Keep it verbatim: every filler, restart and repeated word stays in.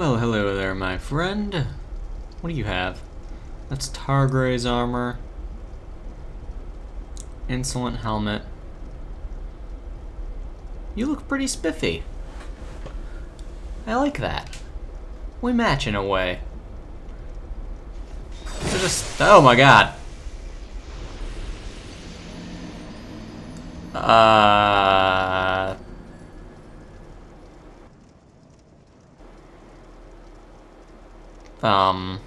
Well, hello there, my friend. What do you have? That's Targray's armor. Insolent helmet. You look pretty spiffy. I like that. We match in a way. They're just... oh my god! Uh... Um...